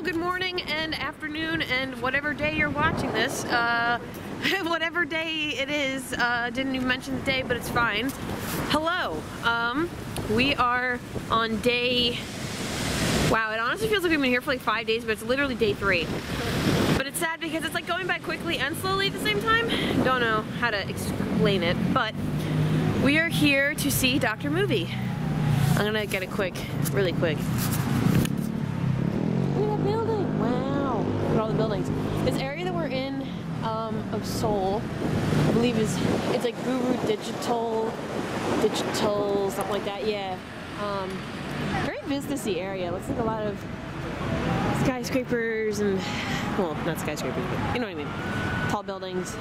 Hello, good morning and afternoon and whatever day you're watching this. Whatever day it is, didn't even mention the day, but it's fine. Hello. We are on day... Wow, it honestly feels like we've been here for like 5 days, but it's literally day 3. But it's sad because it's like going by quickly and slowly at the same time. Don't know how to explain it, but we are here to see Dr. Movie. I'm gonna get it quick, really quick. Look at that building, wow. Look at all the buildings. This area that we're in of Seoul, I believe it's like Guru Digital, something like that, yeah. Very businessy area. Looks like a lot of skyscrapers and, well, not skyscrapers, but you know what I mean. Tall buildings,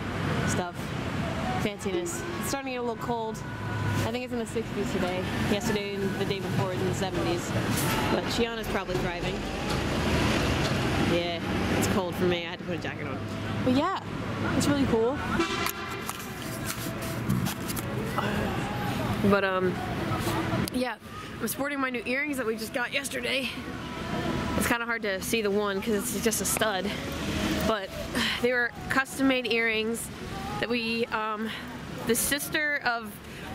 stuff, fanciness. It's starting to get a little cold. I think it's in the 60s today. Yesterday and the day before it was in the 70s. But Shiana's probably thriving. Yeah, it's cold for me. I had to put a jacket on. But yeah, it's really cool. But yeah, I'm sporting my new earrings that we just got yesterday. It's kind of hard to see the one because it's just a stud. But they were custom-made earrings that we, the sister of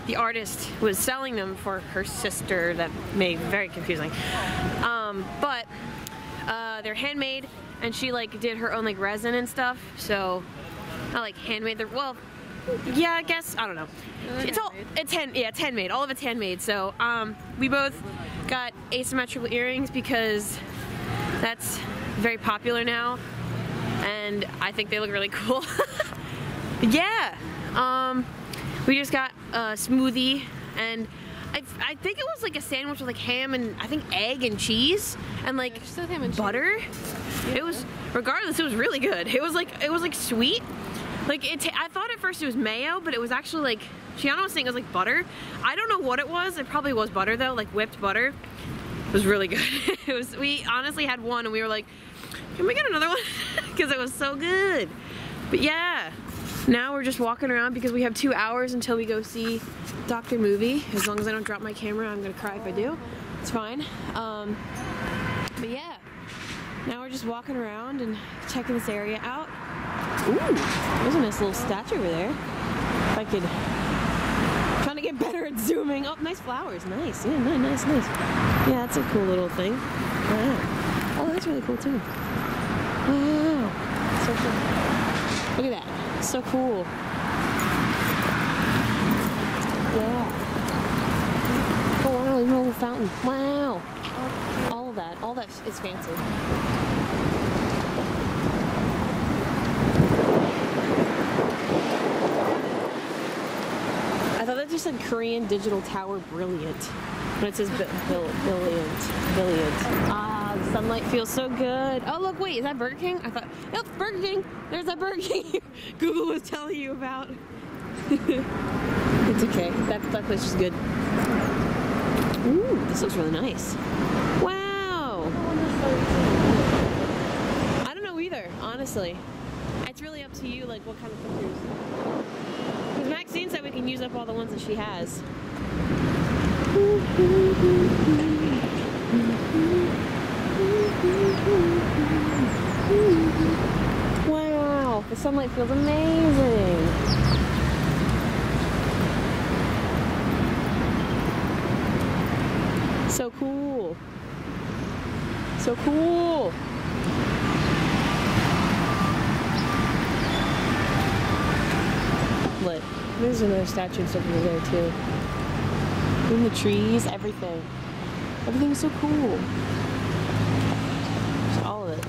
the artist was selling them for her sister. That made very confusing. But they're handmade, and she like did her own like resin and stuff. So I like handmade. They're, well, yeah, I guess I don't know. It's handmade. All of it's handmade. So we both got asymmetrical earrings because that's very popular now, and I think they look really cool. Yeah. We just got a smoothie, and I think it was like a sandwich with like ham and I think egg and cheese and like butter. Yeah. It was, regardless, it was really good. It was like sweet. Like I thought at first it was mayo, but it was actually like, Shiana was saying it was like butter. I don't know what it was. It probably was butter though, like whipped butter. It was really good. It was, we honestly had one and we were like, can we get another one? Because it was so good. But yeah. Now we're just walking around because we have 2 hours until we go see Dr. Movie. As long as I don't drop my camera, I'm gonna cry if I do. It's fine. But yeah, now we're just walking around and checking this area out. Ooh, there's a nice little statue over there. If I could, I'm trying to get better at zooming. Oh, nice flowers, nice. Yeah, nice, nice. Yeah, that's a cool little thing. Wow. Oh, that's really cool too. Wow, so cool. Look at that, so cool. Yeah. Oh wow, there's a little fountain. Wow. All that is fancy. I thought that just said Korean Digital Tower Brilliant. But it says Brilliant. The sunlight feels so good. Oh look, wait, is that Burger King? I thought, nope, Burger King. There's that Burger King Google was telling you about. It's okay, that place is good. Ooh, this looks really nice. Wow. I don't know either, honestly. It's really up to you, like what kind of pictures. Because Maxine said we can use up all the ones that she has. Wow, the sunlight feels amazing. So cool. So cool. Lit. There's another statue and stuff over there too. In the trees, everything. Everything's so cool. Just all of it.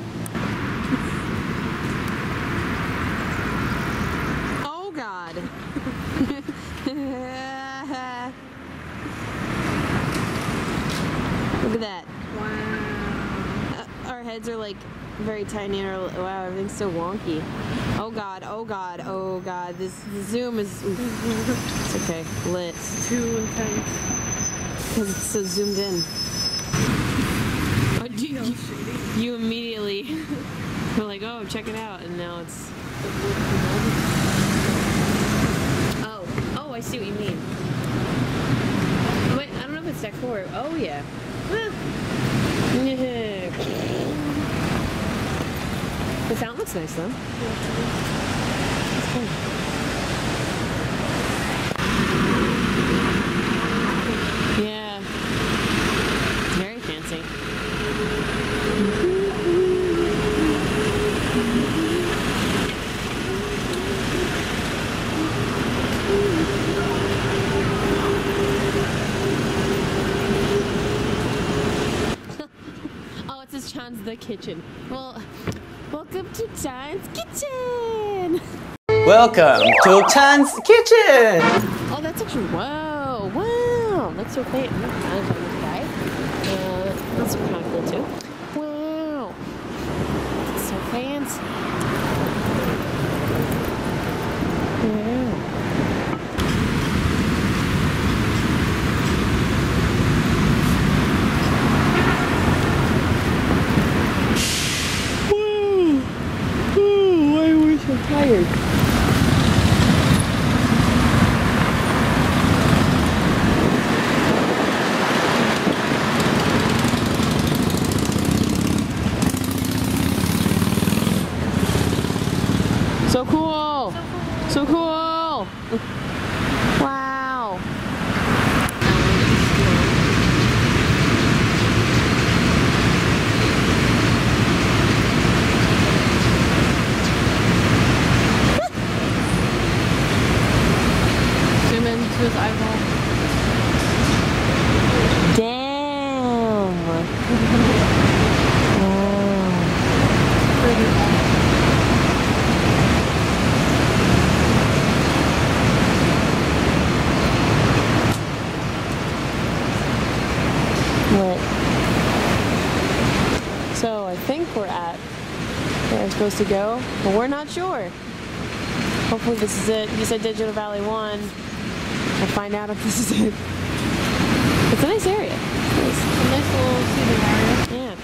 Oh God. Look at that. Wow. Our heads are like very tiny. Wow, everything's so wonky. Oh God, oh God, oh God. This zoom is, oof. It's okay, lit. It's too intense. Because it's so zoomed in. Oh, you immediately were like, oh, check it out, and now it's... Oh, I see what you mean. Wait, I don't know if it's that forward. Oh, yeah. The sound looks nice though. It's cool. Yeah. Very fancy. Oh, it says Chan's the kitchen. Well, welcome to Chan's Kitchen! Welcome to Chan's Kitchen! Oh, that's actually, whoa, wow! That's so great. I'm kind of on this guy. That's kind of cool too. Wow! That's so fancy. Wow. Tired. So cool. So cool. So cool. Wow. His eyeball. Damn! What? So I think we're at where I'm supposed to go, but we're not sure. Hopefully this is it. You said Digital Valley 1. We'll find out if this is it. It's a nice area. It's a nice little shooting area. Yeah.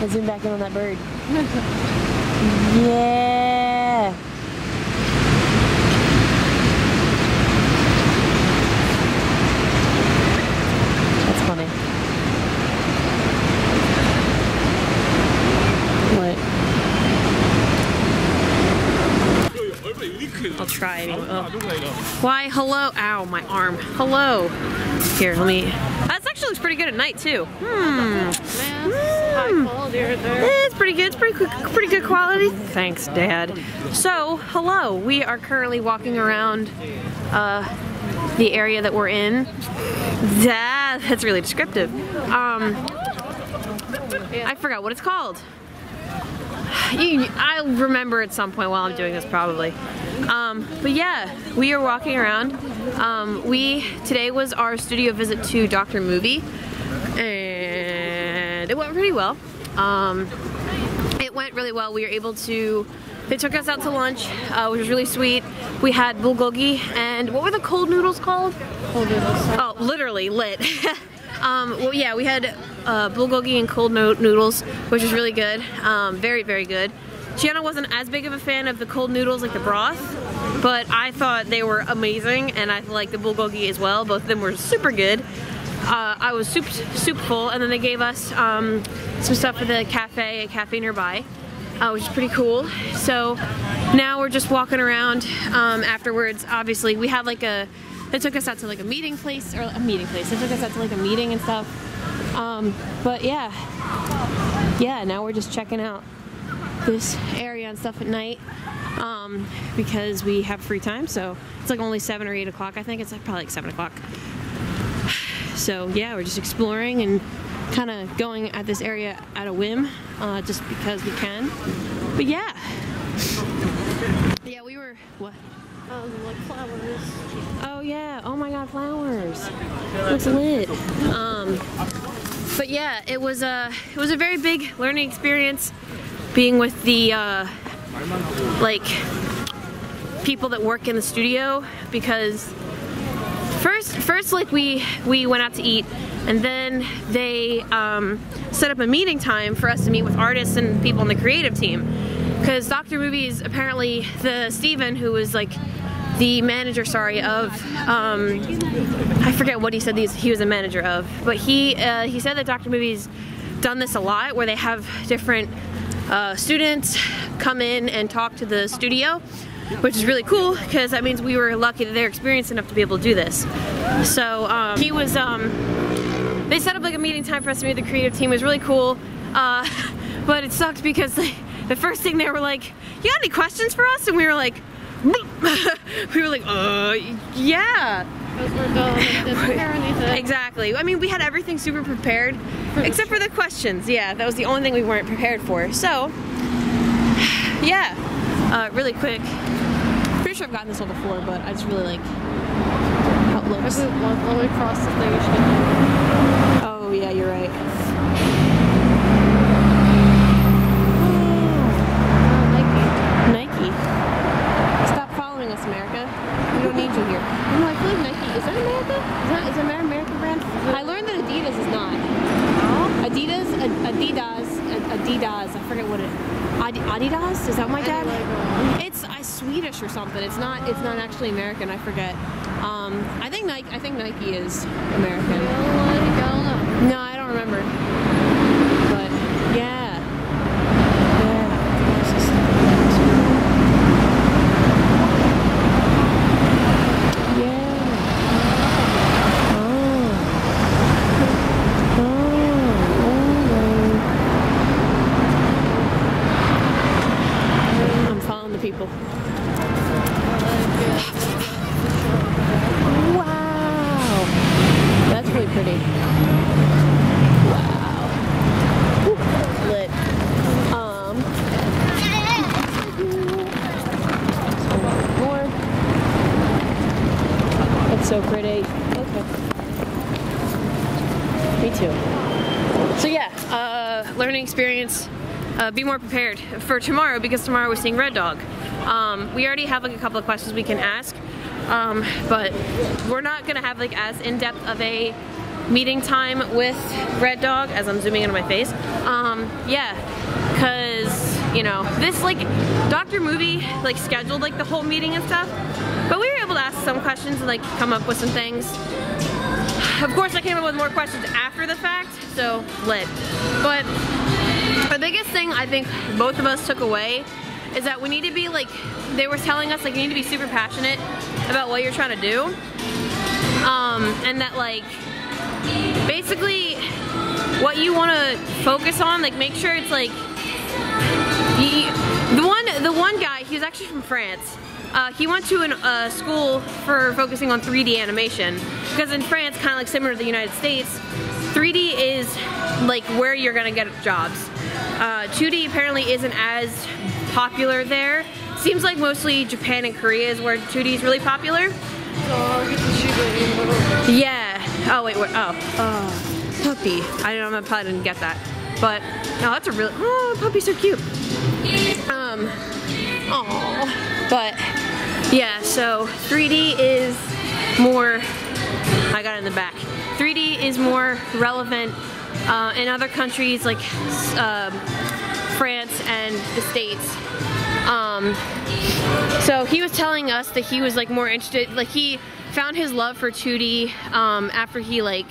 Let's zoom back in on that bird. Yeah. That's funny. I'll try anyway. Oh. Why, hello. Ow, my arm. Hello. Here, let me. That actually looks pretty good at night, too. High quality right there. It's pretty good. It's pretty good quality. Thanks, Dad. So, hello. We are currently walking around the area that we're in. That's really descriptive. I forgot what it's called. I'll remember at some point while I'm doing this, probably. But yeah, we are walking around. Today was our studio visit to Dr. Movie, and it went pretty well. It went really well. We were able to, they took us out to lunch, which was really sweet. We had bulgogi, and what were the cold noodles called? Cold noodles. Oh, literally, lit. Well, yeah, we had bulgogi and cold noodles, which is really good. Very, very good. Gianna wasn't as big of a fan of the cold noodles, like the broth, but I thought they were amazing, and I like the bulgogi as well. Both of them were super good. I was soup full, and then they gave us some stuff at the cafe, a cafe nearby, which is pretty cool. So now we're just walking around afterwards. Obviously, we had like a. They took us out to like a meeting place, or a meeting place. They took us out to like a meeting and stuff. But yeah, now we're just checking out this area and stuff at night because we have free time. So it's like only 7 or 8 o'clock, I think. It's like probably like 7 o'clock. So yeah, we're just exploring and kind of going at this area at a whim just because we can. But yeah. Yeah, we were, what? Like flowers. Oh yeah, oh my god, flowers. Looks lit. But yeah, it was a very big learning experience being with the like people that work in the studio, because first like we went out to eat, and then they set up a meeting time for us to meet with artists and people on the creative team, because Dr. Movie is apparently the Steven who was like the manager, sorry, of, I forget what he said he was a manager of, but he said that Dr. Movie's done this a lot, where they have different students come in and talk to the studio, which is really cool because that means we were lucky that they're experienced enough to be able to do this. So he was, they set up like a meeting time for us to meet the creative team. It was really cool, but it sucked because the first thing they were like, "You got any questions for us?" And we were like, yeah. Exactly. I mean, we had everything super prepared, except for the questions. Yeah, that was the only thing we weren't prepared for. So, yeah. Really quick. Pretty sure I've gotten this one before, but I just really like how it looks. This is all the way across the thing. Oh yeah, you're right. Adidas? Is that my dad? It's Swedish or something. It's not actually American. I forget. I think Nike is American. No, I don't remember. But yeah. People. Wow, that's really pretty. Wow, ooh, lit. More. That's so pretty. Okay. Me too. So yeah, learning experience. Be more prepared for tomorrow because tomorrow we're seeing Red Dog. We already have like a couple of questions we can ask, but we're not gonna have like as in-depth of a meeting time with Red Dog as I'm zooming into my face. Yeah, cause you know this like Dr. Movie like scheduled like the whole meeting and stuff, but we were able to ask some questions and like come up with some things. Of course, I came up with more questions after the fact, so lit. But the biggest thing I think both of us took away is that we need to be like, they were telling us like you need to be super passionate about what you're trying to do, and that like basically what you want to focus on, like make sure it's like the one guy, he was actually from France. He went to a school for focusing on 3D animation because in France, kind of like similar to the United States, 3D is like where you're gonna get jobs. 2D apparently isn't as popular there. Seems like mostly Japan and Korea is where 2D is really popular. Yeah. Oh wait. Oh. Oh. Puppy. I probably didn't get that. But no, that's a really. Oh, puppy's so cute. Oh. But yeah. So 3D is more. I got it in the back. 3D is more relevant in other countries like. France and the States. So he was telling us that he was like more interested, like he found his love for 2D after he like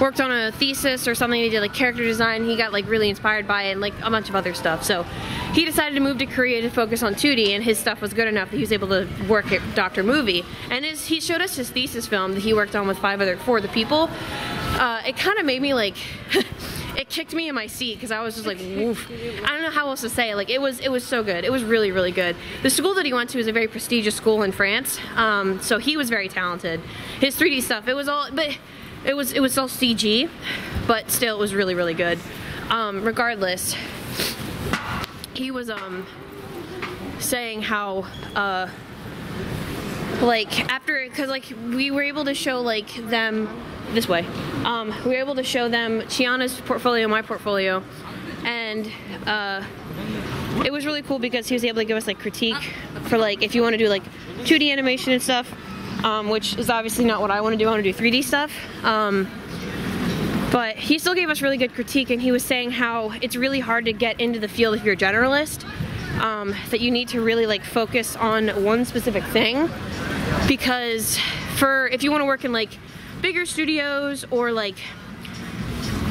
worked on a thesis or something. He did like character design. He got like really inspired by it and like a bunch of other stuff. So he decided to move to Korea to focus on 2D, and his stuff was good enough that he was able to work at Dr. Movie. And he showed us his thesis film that he worked on with four other people. It kind of made me like, it kicked me in my seat because I was just like, woof. I don't know how else to say it. Like it was so good. It was really, really good. The school that he went to is a very prestigious school in France. So he was very talented. His 3D stuff, it was all CG, but still it was really, really good. Regardless, he was saying how like after, because like we were able to show like them. This way. We were able to show them Chiana's portfolio, my portfolio, and it was really cool because he was able to give us like critique for like if you want to do like 2D animation and stuff, which is obviously not what I want to do. I want to do 3D stuff. But he still gave us really good critique, and he was saying how it's really hard to get into the field if you're a generalist, that you need to really like focus on one specific thing, because if you want to work in like bigger studios or like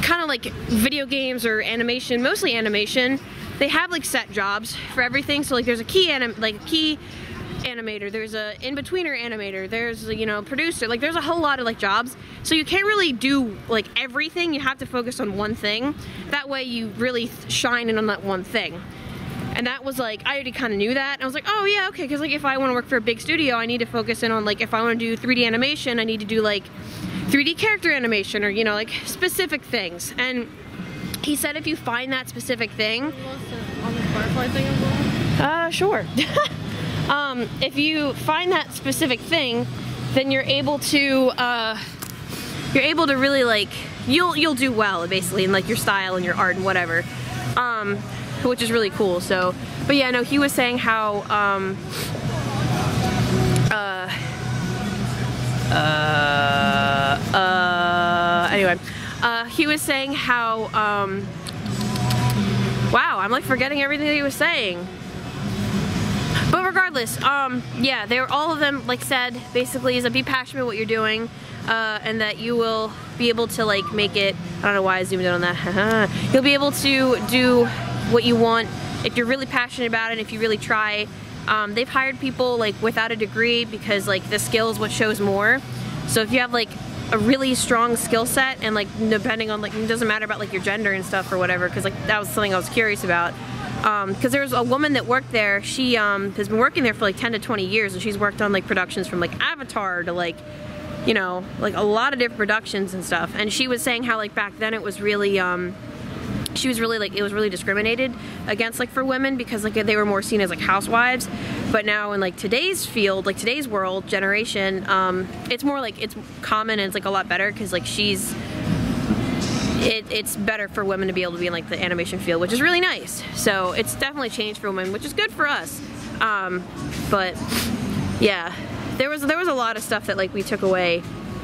kind of like video games or animation, mostly animation, they have like set jobs for everything. So like there's a key animator, there's a in-betweener animator, there's, you know, producer, like there's a whole lot of like jobs. So you can't really do like everything, you have to focus on one thing. That way you really shine in on that one thing. And that was like, I already kind of knew that, and I was like, oh yeah, okay, because like if I want to work for a big studio, I need to focus in on like, if I want to do 3D animation, I need to do like 3D character animation, or, you know, like specific things. And he said if you find that specific thing, on this butterfly thing as well? Sure. If you find that specific thing, then you're able to really like, you'll do well basically in like your style and your art and whatever, which is really cool. So, but yeah, no, he was saying how he was saying how wow, I'm like forgetting everything that he was saying. But regardless, yeah, they were, all of them like said basically is that be passionate about what you're doing, and that you will be able to like make it. I don't know why I zoomed in on that. You'll be able to do what you want if you're really passionate about it, if you really try. They've hired people like without a degree because like the skill is what shows more. So if you have like a really strong skill set, and like depending on like, it doesn't matter about like your gender and stuff or whatever, because like that was something I was curious about. Because there's a woman that worked there, she has been working there for like 10 to 20 years, and she's worked on like productions from like Avatar to like, you know, like a lot of different productions and stuff. And she was saying how like back then it was really, she was really like, it was really discriminated against like for women, because like they were more seen as like housewives. But now in like today's field, like today's world, generation, it's more like, it's common and it's like a lot better, because like she's, it's better for women to be able to be in like the animation field, which is really nice. So it's definitely changed for women, which is good for us. But yeah, there was a lot of stuff that like we took away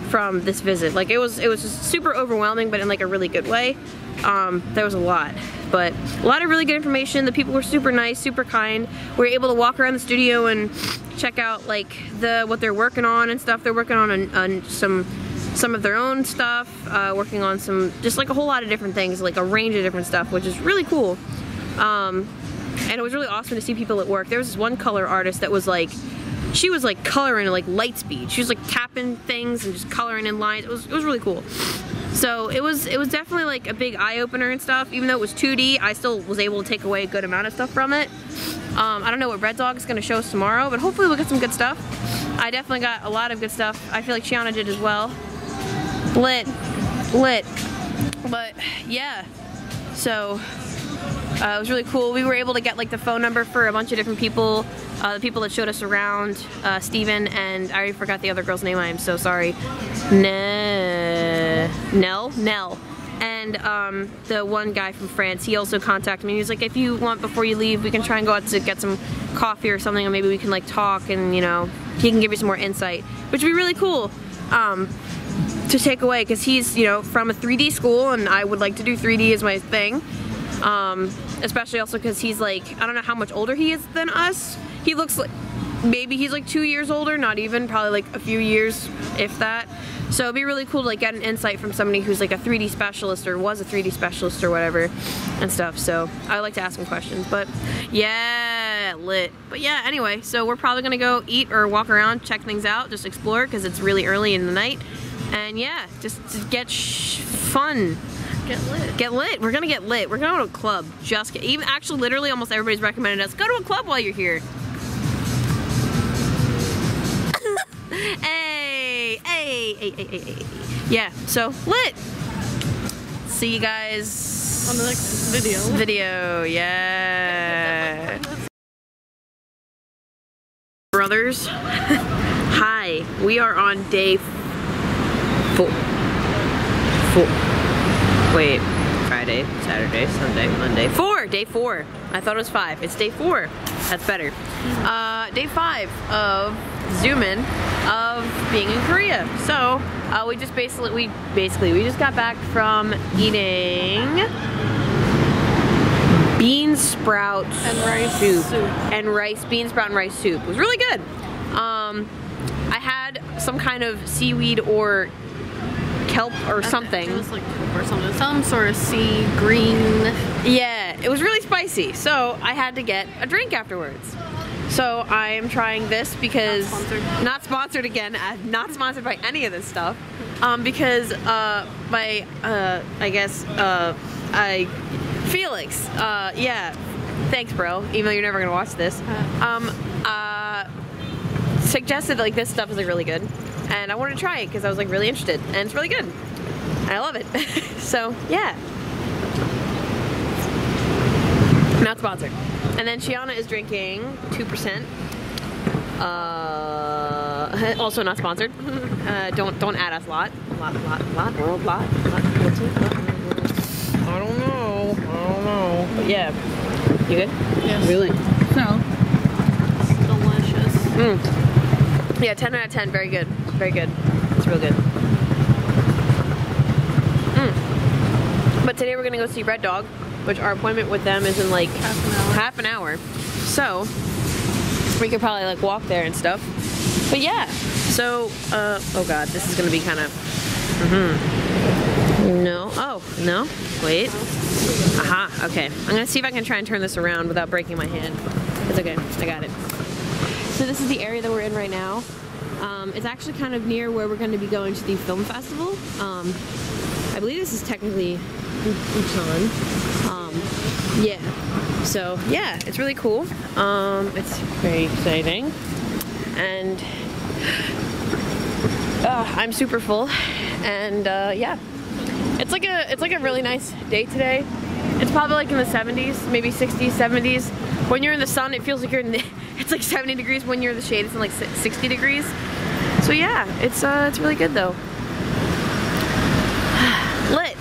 from this visit. Like it was just super overwhelming, but in like a really good way. There was a lot, but a lot of really good information. The people were super nice, super kind. We were able to walk around the studio and check out like what they're working on and stuff. They're working on some of their own stuff, working on some, just like a whole lot of different things, like a range of different stuff, which is really cool. And it was really awesome to see people at work. There was this one color artist that was like, she was like coloring like light speed. She was like tapping things and just coloring in lines. It was really cool. So it was definitely like a big eye opener and stuff. Even though it was 2D, I still was able to take away a good amount of stuff from it. I don't know what Red Dog is gonna show us tomorrow, but hopefully we'll get some good stuff. I definitely got a lot of good stuff. I feel like Shiana did as well. Lit. But yeah, so it was really cool. We were able to get like the phone number for a bunch of different people, the people that showed us around, Steven, and I already forgot the other girl's name, I am so sorry. Nell. And the one guy from France, he also contacted me. He was like, if you want, before you leave, we can try and go out to get some coffee or something, and maybe we can like talk, and you know, he can give you some more insight, which would be really cool. To take away, because he's, you know, from a 3D school, and I would like to do 3D as my thing, especially also because he's like, I don't know how much older he is than us. He looks like maybe he's like 2 years older, not even, probably like a few years if that. So it'd be really cool to like get an insight from somebody who's like a 3D specialist, or was a 3D specialist or whatever and stuff. So I like to ask him questions, but yeah, lit. But yeah, anyway, so we're probably gonna go eat or walk around, check things out, just explore, because it's really early in the night. And yeah, just get fun. Get lit. Get lit. We're gonna get lit. We're going to a club. Just get, even actually, literally, almost everybody's recommended us go to a club while you're here. Hey. Yeah. So lit. See you guys on the next video. Yeah. Brothers. Hi. We are on day 4. Wait, Friday, Saturday, Sunday, Monday. 4! Day 4. I thought it was 5. It's day 4. That's better. Day 5 of Zoomin' of being in Korea. So, we just basically, we just got back from eating bean sprout and rice soup. Bean sprout and rice soup. It was really good. I had some kind of seaweed or kelp or something. It was like kelp or something. Some sort of sea green. Yeah, It was really spicy, so I had to get a drink afterwards. So I am trying this because not sponsored again. I'm not sponsored by any of this stuff. Because Felix. Yeah, thanks, bro. Even though you're never gonna watch this. Suggested like this stuff is like really good, and I wanted to try it because I was like really interested, and it's really good. I love it. So yeah. Not sponsored. And then Shiana is drinking 2%. Also not sponsored. Don't add us a lot. I don't know. But yeah. You good? Yes. Really? No. Delicious. Mm. Yeah, 10 out of 10. Very good. Very good. It's real good. Mm. But today we're gonna go see Red Dog, which our appointment with them is in like half an hour. So we could probably like walk there and stuff. But yeah, so, oh God, this is gonna be kind of, no, oh, no, wait. Aha, okay. I'm gonna see if I can try and turn this around without breaking my hand. It's okay, I got it. So this is the area that we're in right now. It's actually kind of near where we're gonna be going to the film festival. I believe this is technically Busan. Yeah, so yeah, it's really cool. It's very exciting, and I'm super full, and yeah, it's like a really nice day today. It's probably like in the 70s, maybe 60s, 70s. When you're in the sun, it feels like you're in the, it's like 70 degrees. When you're in the shade, it's in like 60 degrees. So yeah, it's really good though. Lit.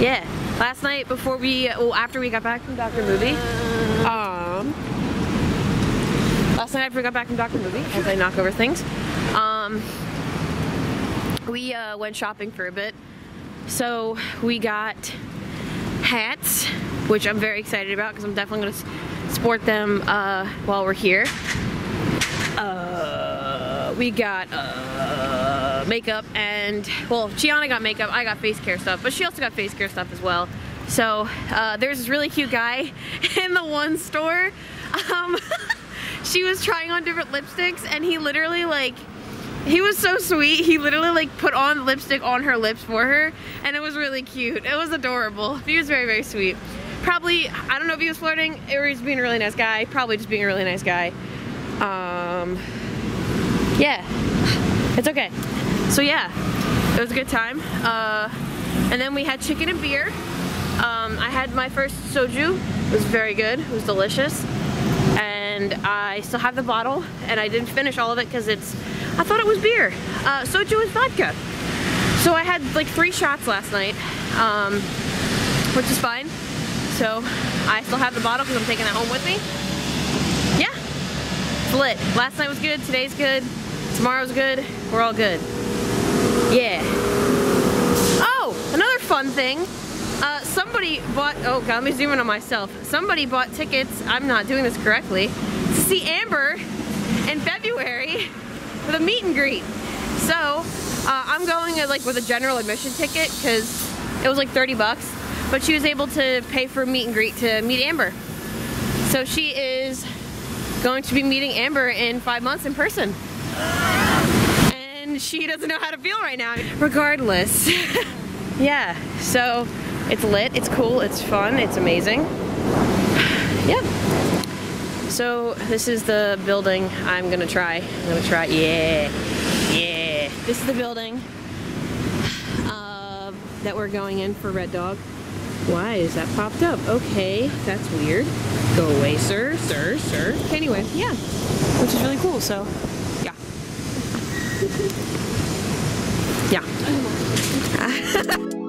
Yeah. Last night before we, well, after we got back from Dr. Movie, as I knock over things, we went shopping for a bit. So we got hats, which I'm very excited about because I'm definitely gonna sport them while we're here. We got makeup, and well, Gianna got makeup, I got face care stuff, but she also got face care stuff as well. So there's this really cute guy in the one store. She was trying on different lipsticks, and he literally like, he was so sweet, he literally like put on lipstick on her lips for her, and it was really cute. It was adorable. He was very, very sweet. Probably, I don't know if he was flirting or he's being a really nice guy. Probably just being a really nice guy. Yeah, it's okay. So yeah, it was a good time. And then we had chicken and beer. I had my first soju. It was very good, it was delicious. And I still have the bottle, and I didn't finish all of it because it's, I thought it was beer. Soju is vodka. So I had like 3 shots last night, which is fine. So I still have the bottle because I'm taking it home with me. Yeah, it's lit. Last night was good, today's good, tomorrow's good, we're all good. Yeah. Oh, another fun thing. Somebody bought, oh God, let me zoom in on myself. Somebody bought tickets, I'm not doing this correctly, to see Amber in February for the meet and greet. So, I'm going like with a general admission ticket because it was like 30 bucks, but she was able to pay for a meet and greet to meet Amber. So she is going to be meeting Amber in 5 months in person. She doesn't know how to feel right now. Regardless. Yeah, so it's lit, it's cool, it's fun, it's amazing. Yeah. So this is the building I'm gonna try. Yeah. Yeah. This is the building that we're going in for Red Dog. Why is that popped up? Okay, that's weird. Go away, sir, sir, sir. Okay, anyway, yeah. Which is really cool, so. Yeah.